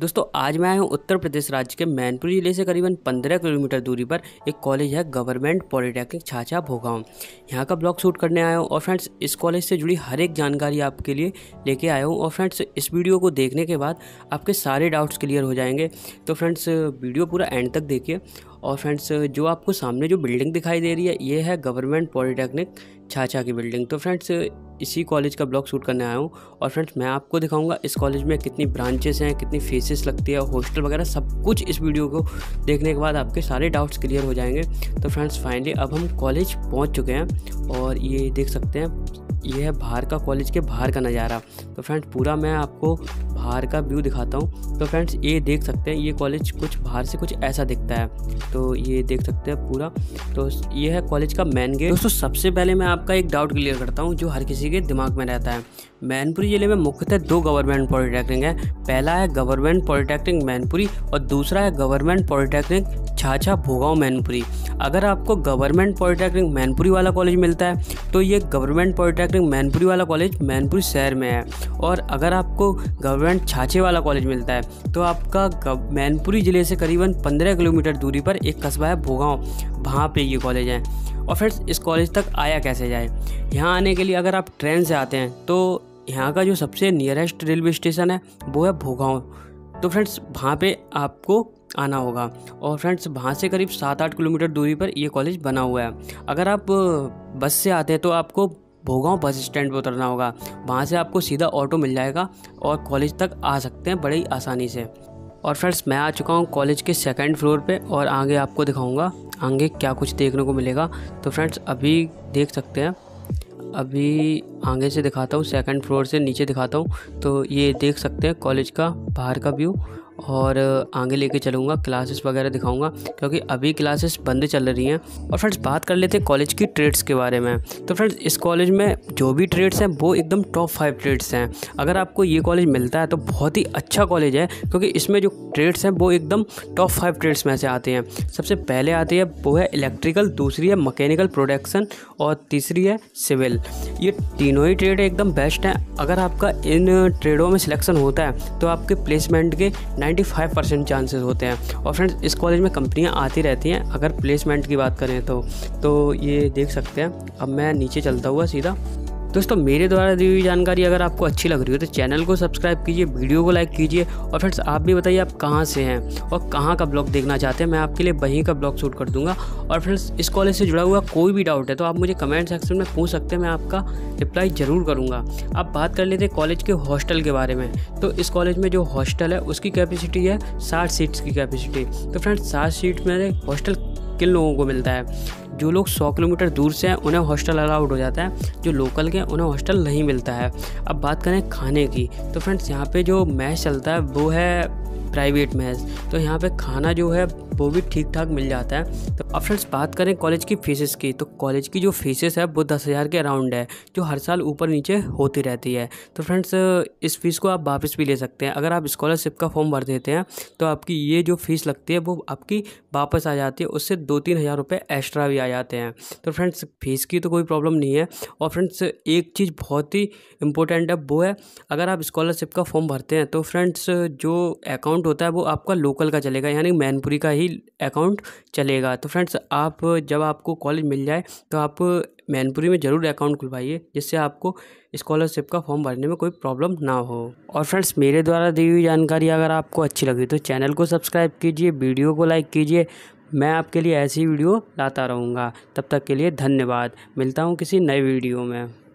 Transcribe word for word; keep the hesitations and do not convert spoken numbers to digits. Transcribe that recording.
दोस्तों आज मैं आया हूँ उत्तर प्रदेश राज्य के मैनपुरी ज़िले से करीबन पंद्रह किलोमीटर दूरी पर एक कॉलेज है गवर्नमेंट पॉलीटेक्निक छाछा भोगांव। यहाँ का ब्लॉग शूट करने आया हूँ और फ्रेंड्स इस कॉलेज से जुड़ी हर एक जानकारी आपके लिए लेके आया हूँ। और फ्रेंड्स इस वीडियो को देखने के बाद आपके सारे डाउट्स क्लियर हो जाएंगे, तो फ्रेंड्स वीडियो पूरा एंड तक देखिए। और फ्रेंड्स जो आपको सामने जो बिल्डिंग दिखाई दे रही है ये है गवर्नमेंट पॉलीटेक्निक छाछा की बिल्डिंग। तो फ्रेंड्स इसी कॉलेज का ब्लॉग शूट करने आया हूँ और फ्रेंड्स मैं आपको दिखाऊंगा इस कॉलेज में कितनी ब्रांचेस हैं, कितनी फीसेस लगती है, हॉस्टल वगैरह सब कुछ। इस वीडियो को देखने के बाद आपके सारे डाउट्स क्लियर हो जाएंगे। तो फ्रेंड्स फाइनली अब हम कॉलेज पहुँच चुके हैं और ये देख सकते हैं ये है बाहर का, कॉलेज के बाहर का नज़ारा। तो फ्रेंड्स पूरा मैं आपको बाहर का व्यू दिखाता हूँ। तो फ्रेंड्स ये देख सकते हैं ये कॉलेज कुछ बाहर से कुछ ऐसा दिखता है, तो ये देख सकते हैं पूरा। तो ये है कॉलेज का मेन गेट। दोस्तों सबसे पहले मैं आपका एक डाउट क्लियर करता हूँ जो हर किसी के दिमाग में रहता है। मैनपुरी ज़िले में मुख्यतः दो गवर्नमेंट पॉलीटेक्निक हैं। पहला है गवर्नमेंट पॉलीटेक्निक मैनपुरी और दूसरा है गवर्नमेंट पॉलीटेक्निक छाछा भोगांव मैनपुरी। अगर आपको गवर्नमेंट पॉलीटेक्निक मैनपुरी वाला कॉलेज मिलता है तो ये गवर्नमेंट पॉलीटेक्निक मैनपुरी वाला कॉलेज मैनपुरी शहर में है, और अगर आपको गवर्नमेंट छाछे वाला कॉलेज मिलता है तो आपका मैनपुरी ज़िले से करीबन पंद्रह किलोमीटर दूरी पर एक कस्बा है भोगांव, वहाँ पे ये कॉलेज है। और फ्रेंड्स इस कॉलेज तक आया कैसे जाए? यहाँ आने के लिए अगर आप ट्रेन से आते हैं तो यहाँ का जो सबसे नियरेस्ट रेलवे स्टेशन है वो है भोगांव। तो फ्रेंड्स वहाँ पे आपको आना होगा और फ्रेंड्स वहाँ से करीब सात आठ किलोमीटर दूरी पर ये कॉलेज बना हुआ है। अगर आप बस से आते हैं तो आपको भोगांव बस स्टैंड पर उतरना होगा, वहाँ से आपको सीधा ऑटो मिल जाएगा और कॉलेज तक आ सकते हैं बड़ी आसानी से। और फ्रेंड्स मैं आ चुका हूँ कॉलेज के सेकंड फ्लोर पे और आगे आपको दिखाऊंगा आगे क्या कुछ देखने को मिलेगा। तो फ्रेंड्स अभी देख सकते हैं, अभी आगे से दिखाता हूँ, सेकंड फ्लोर से नीचे दिखाता हूँ। तो ये देख सकते हैं कॉलेज का बाहर का व्यू और आगे लेके चलूँगा, क्लासेस वगैरह दिखाऊंगा क्योंकि अभी क्लासेस बंद चल रही हैं। और फ्रेंड्स बात कर लेते हैं कॉलेज की ट्रेड्स के बारे में। तो फ्रेंड्स इस कॉलेज में जो भी ट्रेड्स हैं वो एकदम टॉप फाइव ट्रेड्स हैं। अगर आपको ये कॉलेज मिलता है तो बहुत ही अच्छा कॉलेज है क्योंकि इसमें जो ट्रेड्स हैं वो एकदम टॉप फाइव ट्रेड्स में से आते हैं। सबसे पहले आती है वो है इलेक्ट्रिकल, दूसरी है मकैनिकल प्रोडक्शन और तीसरी है सिविल। ये तीनों ही ट्रेड एकदम बेस्ट हैं। अगर आपका इन ट्रेडों में सिलेक्शन होता है तो आपके प्लेसमेंट के पचानवे परसेंट चांसेस होते हैं। और फ्रेंड्स इस कॉलेज में कंपनियां आती रहती हैं अगर प्लेसमेंट की बात करें तो। तो ये देख सकते हैं, अब मैं नीचे चलता हुआ सीधा। दोस्तों मेरे द्वारा दी हुई जानकारी अगर आपको अच्छी लग रही हो तो चैनल को सब्सक्राइब कीजिए, वीडियो को लाइक कीजिए। और फ्रेंड्स आप भी बताइए आप कहाँ से हैं और कहाँ का ब्लॉग देखना चाहते हैं, मैं आपके लिए वहीं का ब्लॉग शूट कर दूंगा। और फ्रेंड्स इस कॉलेज से जुड़ा हुआ कोई भी डाउट है तो आप मुझे कमेंट सेक्शन में पूछ सकते हैं, मैं आपका रिप्लाई ज़रूर करूँगा। अब बात कर लेते हैं कॉलेज के हॉस्टल के बारे में। तो इस कॉलेज में जो हॉस्टल है उसकी कैपेसिटी है साठ सीट्स की कैपेसिटी। तो फ्रेंड्स साठ सीट में हॉस्टल किन लोगों को मिलता है? जो लोग सौ किलोमीटर दूर से हैं उन्हें हॉस्टल अलाउड हो जाता है, जो लोकल के हैं उन्हें हॉस्टल नहीं मिलता है। अब बात करें खाने की, तो फ्रेंड्स यहाँ पे जो मैस चलता है वो है प्राइवेट मैस, तो यहाँ पे खाना जो है वो भी ठीक ठाक मिल जाता है। तो अब फ्रेंड्स बात करें कॉलेज की फीसेस की, तो कॉलेज की जो फीसेस है वो दस हज़ार के अराउंड है जो हर साल ऊपर नीचे होती रहती है। तो फ्रेंड्स इस फीस को आप वापस भी ले सकते हैं। अगर आप स्कॉलरशिप का फॉर्म भर देते हैं तो आपकी ये जो फीस लगती है वो आपकी वापस आ जाती है, उससे दो तीन हज़ार रुपये एक्स्ट्रा भी आ जाते हैं। तो फ्रेंड्स फीस की तो कोई प्रॉब्लम नहीं है। और फ्रेंड्स एक चीज़ बहुत ही इंपॉर्टेंट है वो है अगर आप स्कॉलरशिप का फॉर्म भरते हैं तो फ्रेंड्स जो अकाउंट होता है वो आपका लोकल का चलेगा, यानी मैनपुरी का ही अकाउंट चलेगा। तो फ्रेंड्स आप जब आपको कॉलेज मिल जाए तो आप मैनपुरी में ज़रूर अकाउंट खुलवाइए जिससे आपको स्कॉलरशिप का फॉर्म भरने में कोई प्रॉब्लम ना हो। और फ्रेंड्स मेरे द्वारा दी हुई जानकारी अगर आपको अच्छी लगी तो चैनल को सब्सक्राइब कीजिए, वीडियो को लाइक कीजिए। मैं आपके लिए ऐसी वीडियो लाता रहूँगा। तब तक के लिए धन्यवाद, मिलता हूँ किसी नए वीडियो में।